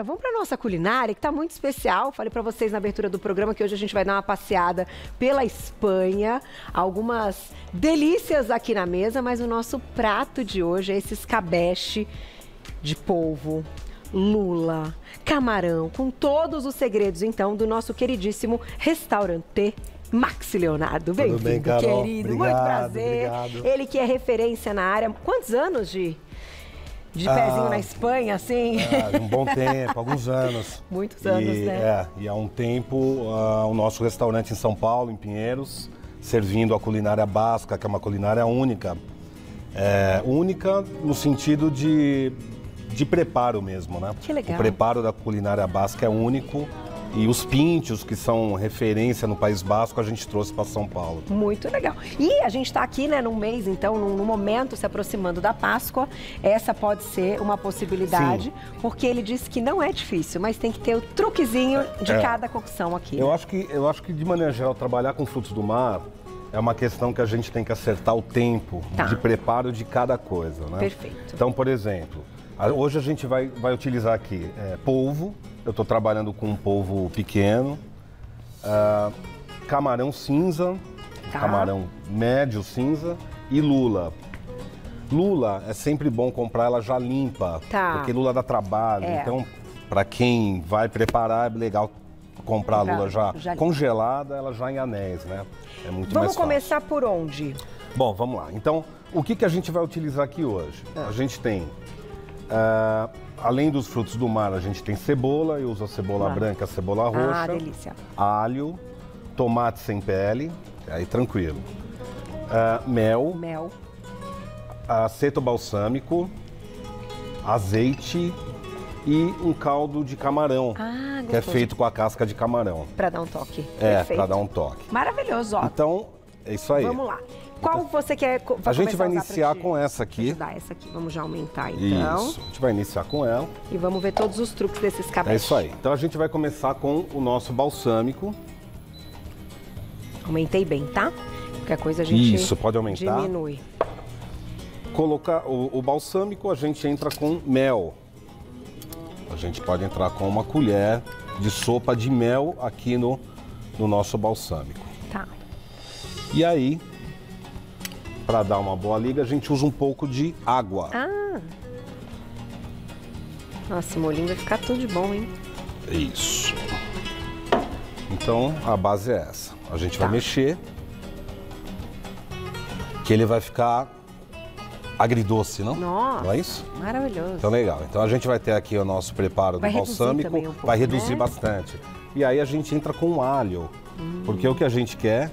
agora vamos para nossa culinária, que está muito especial. Falei para vocês na abertura do programa que hoje a gente vai dar uma passeada pela Espanha. Algumas delícias aqui na mesa, mas o nosso prato de hoje é esse escabeche de polvo, lula, camarão, com todos os segredos, então, do nosso queridíssimo restaurante Max Leonardo. Bem-vindo, querido. Obrigado, muito prazer. Obrigado. Ele que é referência na área. Quantos anos de pezinho na Espanha, assim? Um bom tempo, alguns anos. Muitos anos, né? É, e há um tempo, o nosso restaurante em São Paulo, em Pinheiros, servindo a culinária basca, que é uma culinária única. É, única no sentido de preparo mesmo, né? Que legal. O preparo da culinária basca é único. E os pintxos, que são referência no País Basco, a gente trouxe para São Paulo. Muito legal. E a gente está aqui, né, num mês, então, num momento se aproximando da Páscoa. Essa pode ser uma possibilidade, porque ele disse que não é difícil, mas tem que ter o truquezinho de cada cocção aqui. Né? Eu acho que, de maneira geral, trabalhar com frutos do mar é uma questão que a gente tem que acertar o tempo de preparo de cada coisa, né? Perfeito. Então, por exemplo, hoje a gente vai utilizar aqui polvo. Eu estou trabalhando com um polvo pequeno, camarão cinza, camarão médio cinza e lula. Lula é sempre bom comprar ela já limpa, porque lula dá trabalho. Então, para quem vai preparar, é legal comprar a lula já congelada, ela já em anéis, né? É muito mais fácil. Vamos começar por onde? Bom, vamos lá. Então, o que a gente vai utilizar aqui hoje? A gente tem... além dos frutos do mar, a gente tem cebola. Eu uso a cebola branca, a cebola roxa. Ah, delícia. Alho, tomate sem pele, aí tranquilo. Mel. Mel. Aceto balsâmico, azeite e um caldo de camarão. Ah, que é feito com a casca de camarão. Para dar um toque. É, para dar um toque. Maravilhoso, ó. Então, é isso aí. Vamos lá. Qual você quer? A gente vai iniciar com essa aqui. Essa aqui. Vamos já aumentar, então. Isso. A gente vai iniciar com ela. E vamos ver todos os truques desses escabeche. É isso aí. Então a gente vai começar com o nosso balsâmico. Aumentei bem, tá? Qualquer coisa a gente isso, pode aumentar. Diminui. Colocar o balsâmico, a gente entra com mel. A gente pode entrar com uma colher de sopa de mel aqui no nosso balsâmico. Tá. E aí, para dar uma boa liga, a gente usa um pouco de água. Ah! Nossa, esse molinho vai ficar tudo de bom, hein? Isso. Então, a base é essa. A gente vai mexer, que ele vai ficar agridoce, não? Nossa! Não é isso? Maravilhoso. Então, legal. Então, a gente vai ter aqui o nosso preparo do balsâmico. Um pouco, vai reduzir bastante. E aí, a gente entra com o alho. Porque o que a gente quer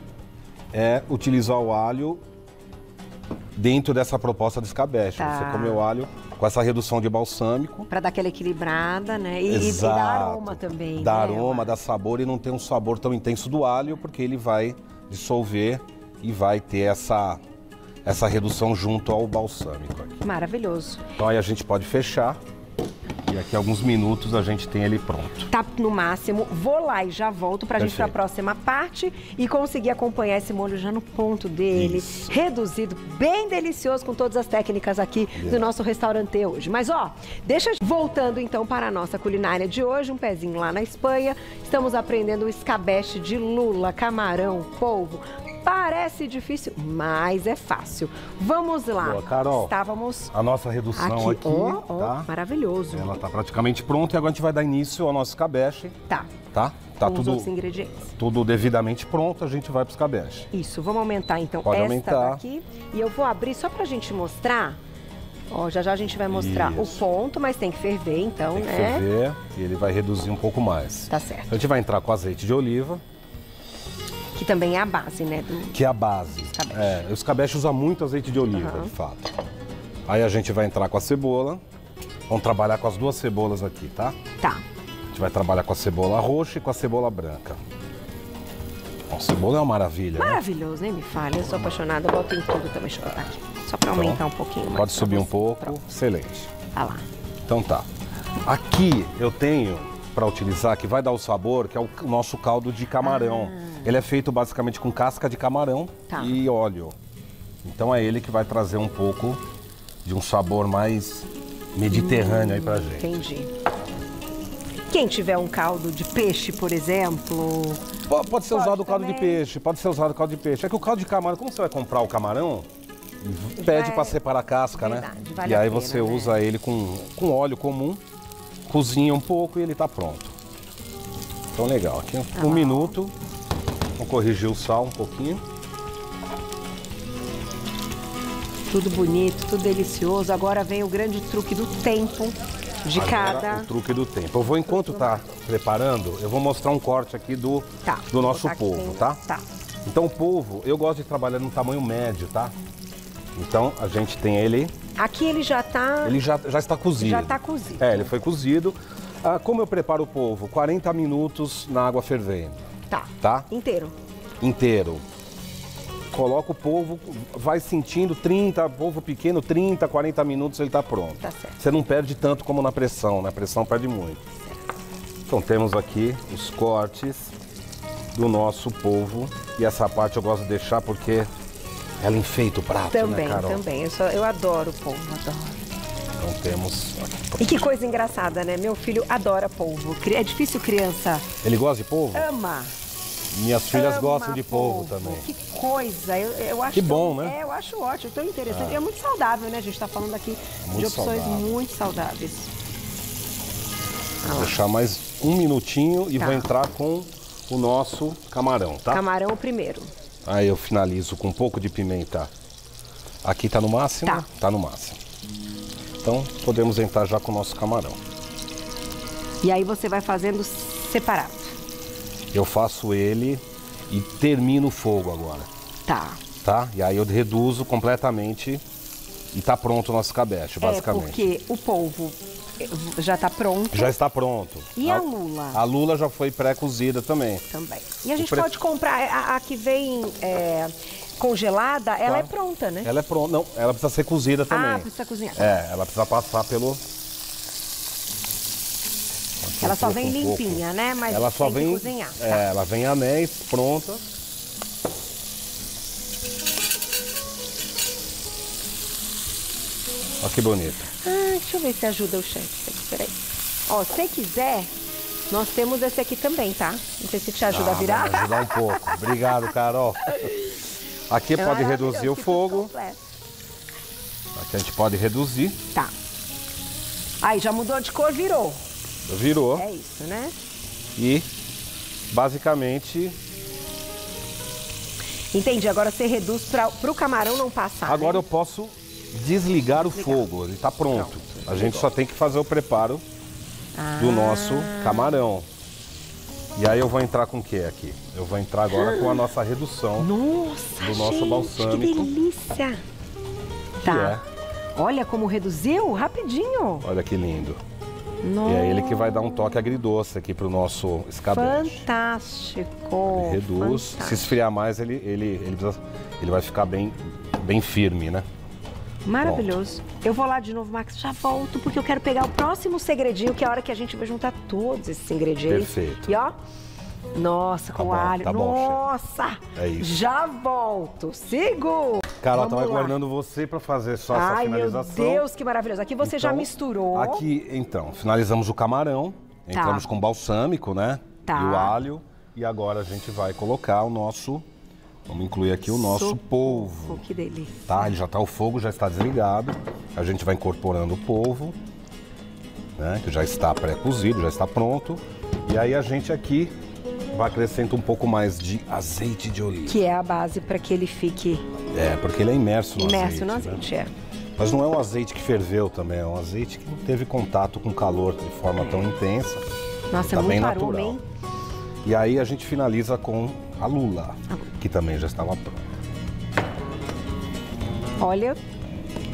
é utilizar o alho dentro dessa proposta do escabeche. Você come o alho com essa redução de balsâmico. Para dar aquela equilibrada, né? E dá aroma também. Dá aroma, dá sabor, e não tem um sabor tão intenso do alho, porque ele vai dissolver e vai ter essa redução junto ao balsâmico. Aqui. Maravilhoso. Então aí a gente pode fechar. E daqui a alguns minutos a gente tem ele pronto. Tá no máximo. Vou lá e já volto pra gente pra próxima parte e conseguir acompanhar esse molho já no ponto dele. Isso. Reduzido, bem delicioso, com todas as técnicas aqui do nosso restaurante hoje. Mas ó, voltando então para a nossa culinária de hoje, um pezinho lá na Espanha. Estamos aprendendo o escabeche de lula, camarão, polvo. Parece difícil, mas é fácil. Vamos lá. Boa, Carol. Estávamos a nossa redução aqui. Tá? Maravilhoso. Ela está praticamente pronta e agora a gente vai dar início ao nosso escabeche. Tá? Tá tudo, os ingredientes. Tudo devidamente pronto, a gente vai para o escabeche. Isso, vamos aumentar então. Pode aumentar. Daqui. E eu vou abrir só para a gente mostrar. Ó, já já a gente vai mostrar o ponto, mas tem que ferver então, tem que ferver e ele vai reduzir um pouco mais. Tá certo. A gente vai entrar com azeite de oliva. Que também é a base, né? Que é a base. O escabeche usa muito azeite de oliva, de fato. Aí a gente vai entrar com a cebola. Vamos trabalhar com as duas cebolas aqui, tá? Tá. A gente vai trabalhar com a cebola roxa e com a cebola branca. Bom, cebola é uma maravilha, maravilhoso, né? Nem me fale. Eu sou apaixonada, eu boto em tudo também. Deixa eu botar aqui. Só pra aumentar um pouquinho mais. Pode subir um pouco. Pronto. Excelente. Tá lá. Então tá. Aqui eu tenho para utilizar, que vai dar o sabor, que é o nosso caldo de camarão. Ele é feito basicamente com casca de camarão e óleo. Então é ele que vai trazer um pouco de um sabor mais mediterrâneo aí pra gente. Entendi. Quem tiver um caldo de peixe, por exemplo... Pode ser usado o caldo de peixe, pode ser usado o caldo de peixe. É que o caldo de camarão, como você vai comprar o camarão, pede para separar a casca, né? E aí você usa ele com óleo comum, cozinha um pouco e ele tá pronto. Então legal, aqui um minuto, vou corrigir o sal um pouquinho. Tudo bonito, tudo delicioso. Agora vem o grande truque do tempo de cada... O truque do tempo. Eu vou, enquanto tá preparando, eu vou mostrar um corte aqui do nosso polvo, tá? Tá. Então o polvo, eu gosto de trabalhar no tamanho médio, tá? Então a gente tem ele... Aqui ele já tá... Ele já está cozido. Já está cozido. É, ele foi cozido. Ah, como eu preparo o polvo? 40 minutos na água fervendo. Tá. Tá? Inteiro. Inteiro. Coloca o polvo, vai sentindo, 30, polvo pequeno, 30, 40 minutos ele tá pronto. Tá certo. Você não perde tanto como na pressão, né? A pressão perde muito. Certo. Então temos aqui os cortes do nosso polvo. E essa parte eu gosto de deixar porque ela enfeita o prato, né, Carol? Também. Eu adoro polvo, adoro. Então temos... E que coisa engraçada, né? Meu filho adora polvo. É difícil criança... Ele gosta de polvo? Ama. Minhas filhas gostam de polvo também. Que coisa! Eu acho que bom, né? É, eu acho ótimo, tão interessante. É muito saudável, né? A gente está falando aqui de opções muito saudáveis. Vou deixar mais um minutinho e vou entrar com o nosso camarão, tá? Camarão primeiro. Aí eu finalizo com um pouco de pimenta. Aqui tá no máximo? Tá. Tá no máximo. Então podemos entrar já com o nosso camarão. E aí você vai fazendo separado. Eu faço ele e termino o fogo agora. Tá. Tá? E aí eu reduzo completamente e tá pronto o nosso escabeche, basicamente. É porque o polvo já tá pronto. Já está pronto. E a lula? A lula já foi pré-cozida também. Também. E a gente pode comprar a que vem congelada, ela é pronta, né? Ela é pronta. Não, ela precisa ser cozida também. Ah, precisa cozinhar. É, ela precisa passar pelo... Ela só vem limpinha, né? Mas ela só vem cozinhar. É, ela vem anéis, pronta. Olha que bonito. Ah, deixa eu ver se ajuda o chefe. Peraí. Ó, se quiser, nós temos esse aqui também, tá? Não sei se te ajuda a virar. Vai ajudar um pouco. Obrigado, Carol. Aqui pode reduzir o fogo. Aqui a gente pode reduzir. Tá. Aí, já mudou de cor, virou. Virou. É isso, né? E, basicamente... Entendi, agora você reduz para o camarão não passar. Agora eu posso desligar o fogo, ele está pronto. A gente só tem que fazer o preparo do nosso camarão. E aí eu vou entrar com o que aqui? Eu vou entrar agora com a nossa redução do nosso balsâmico. Que delícia! Tá. Olha como reduziu, rapidinho. Olha que lindo. Nossa. E é ele que vai dar um toque agridoce aqui pro nosso escabeche. Fantástico! Ele reduz. Fantástico. Se esfriar mais, ele vai ficar bem firme, né? Maravilhoso. Pronto. Eu vou lá de novo, Max. Já volto, porque eu quero pegar o próximo segredinho, que é a hora que a gente vai juntar todos esses ingredientes. Perfeito. E ó, nossa, com alho. Tá bom, nossa! É isso. Já volto. Sigo! Carol, estava aguardando você para fazer só essa finalização. Ai, meu Deus, que maravilhoso. Aqui você já misturou. Aqui, então, finalizamos o camarão. Entramos com balsâmico, né? Tá. E o alho. E agora a gente vai colocar o nosso... Vamos incluir aqui o nosso polvo. Oh, que delícia. Tá, ele já tá, o fogo já está desligado. A gente vai incorporando o polvo, né? Que já está pré-cozido, já está pronto. E aí a gente aqui... acrescenta um pouco mais de azeite de oliva. Que é a base para que ele fique... É, porque ele é imerso no azeite. Imerso no azeite, né? Mas não é um azeite que ferveu também, é um azeite que não teve contato com calor de forma tão intensa. Nossa, é muito natural. Hein? E aí a gente finaliza com a lula, que também já estava pronta. Olha...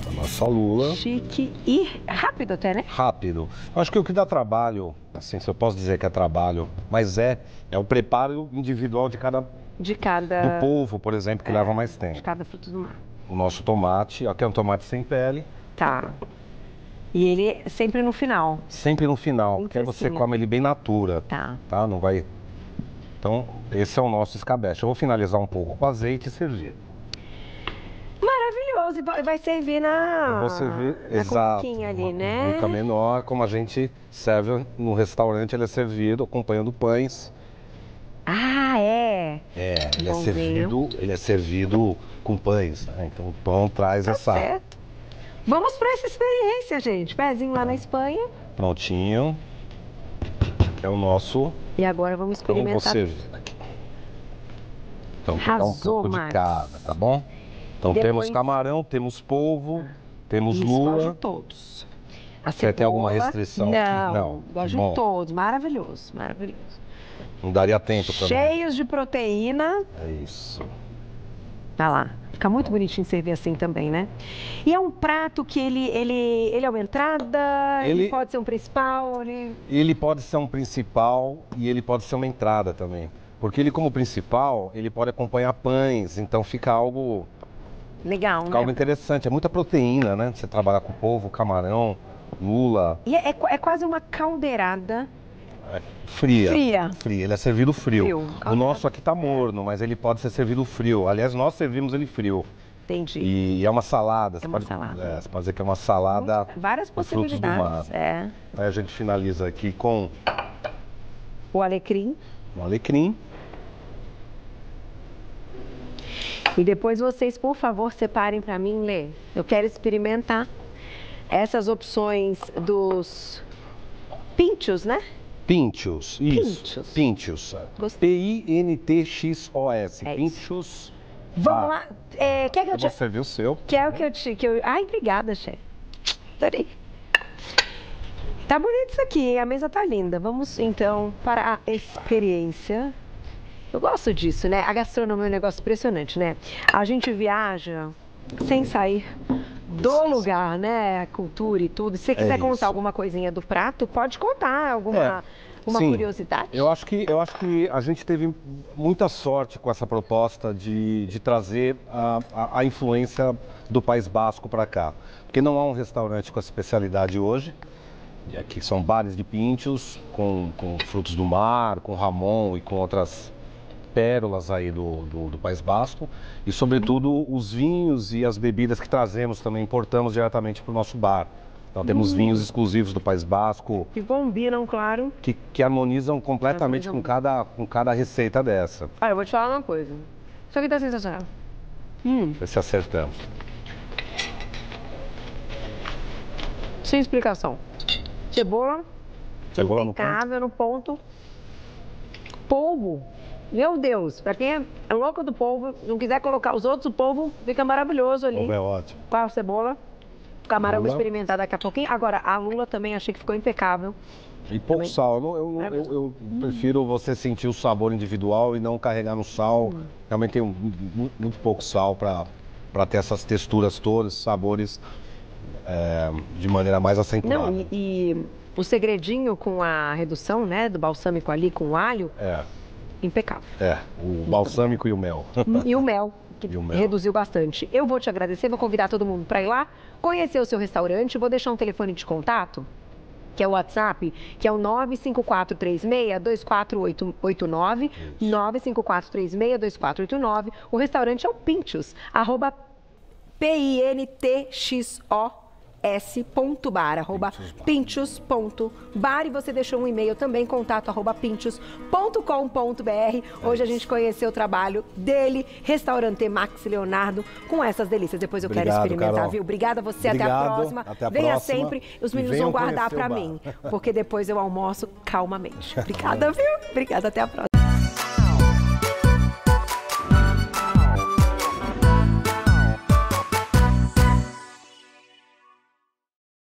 A nossa lula. Chique e rápido até, né? Rápido. Eu acho que o que dá trabalho, assim, se eu posso dizer que é trabalho, mas é o preparo individual de cada... Do polvo, por exemplo, que leva mais tempo. De cada fruto do mar. O nosso tomate, aqui é um tomate sem pele. Tá. E ele sempre no final. Sempre no final, porque aí você come ele bem natura. Tá. Tá, não vai... Então, esse é o nosso escabeche. Eu vou finalizar um pouco com azeite e servir. Maravilhoso. maravilhoso. E vai servir na coquinha ali, né? Uma cuca menor, como a gente serve no restaurante, ele é servido acompanhando pães. Ah, é? É, ele é servido com pães, né? Então o pão traz essa... Certo. Vamos para essa experiência, gente. Pezinho lá na Espanha. Prontinho. É o nosso... E agora vamos experimentar. Então, pegar um pouco de cada, tá bom? Então depois... temos camarão, temos polvo, temos lula. Gosto de todos. Você tem alguma restrição? Não, gosto de todos. Maravilhoso, maravilhoso. Não daria tempo também. Cheios de proteína. É isso. Tá lá. Fica muito bonitinho servir assim também, né? E é um prato que ele é uma entrada, ele pode ser um principal, né? Ele pode ser um principal e ele pode ser uma entrada também. Porque ele, como principal, ele pode acompanhar pães, então fica algo... Legal, né? Algo interessante. É muita proteína, né? Você trabalhar com polvo, camarão, lula... E é quase uma caldeirada... Fria. Ele é servido frio. O nosso aqui tá morno, mas ele pode ser servido frio. Aliás, nós servimos ele frio. Entendi. E é uma salada. Você pode dizer que é uma salada. Várias possibilidades. É. Aí a gente finaliza aqui com o alecrim. O alecrim. E depois vocês, por favor, separem para mim, Lê. Eu quero experimentar essas opções dos pintxos, né? Pintxos, isso. Pintxos. P-I-N-T-X-O-S. Pintxos. Vamos lá. Quer que eu te... Você viu o seu. Quer que eu te... Ai, obrigada, chefe. Adorei. Tá bonito isso aqui, hein? A mesa tá linda. Vamos, então, para a experiência. Eu gosto disso, né? A gastronomia é um negócio impressionante, né? A gente viaja sem sair do lugar, né? A cultura e tudo. Se você quiser contar alguma coisinha do prato, pode contar alguma curiosidade. Eu acho que a gente teve muita sorte com essa proposta de trazer a influência do País Basco para cá. Porque não há um restaurante com essa especialidade hoje. E aqui são bares de pintxos com frutos do mar, com ramon e com outras pérolas aí do País Basco, e sobretudo os vinhos e as bebidas que trazemos também, importamos diretamente para o nosso bar. Então temos vinhos exclusivos do País Basco. Que combinam, claro. Que harmonizam completamente com cada receita dessa. Olha, eu vou te falar uma coisa. Isso aqui tá sensacional. Vê se acertamos. Sem explicação. Cebola no ponto. Polvo. Meu Deus, pra quem é louco do polvo, não quiser colocar os outros, o polvo fica maravilhoso ali. O polvo é ótimo. Com a cebola, o camarão vou experimentar daqui a pouquinho. Agora, a lula também achei que ficou impecável. E pouco sal, eu prefiro você sentir o sabor individual e não carregar no sal. Realmente tem muito pouco sal para ter essas texturas todas, sabores de maneira mais acentuada. Não, e o segredinho com a redução, né, do balsâmico ali com o alho... Impecável. O balsâmico e o mel. E o mel, que reduziu bastante. Eu vou te agradecer, vou convidar todo mundo para ir lá, conhecer o seu restaurante, vou deixar um telefone de contato, que é o WhatsApp, que é o 95436-2489, 95436-2489. O restaurante é o Pintxos, @ pintxos.bar, @ pintxos.bar, e você deixou um e-mail também, contato @ pintxos.com.br. Hoje a gente conheceu o trabalho dele, restaurante Max Leonardo, com essas delícias. Depois eu quero experimentar, Carol. Viu? Obrigada a você, até a próxima. Venha sempre, os meninos vão guardar pra mim, porque depois eu almoço calmamente. Obrigada, viu? Obrigada, até a próxima.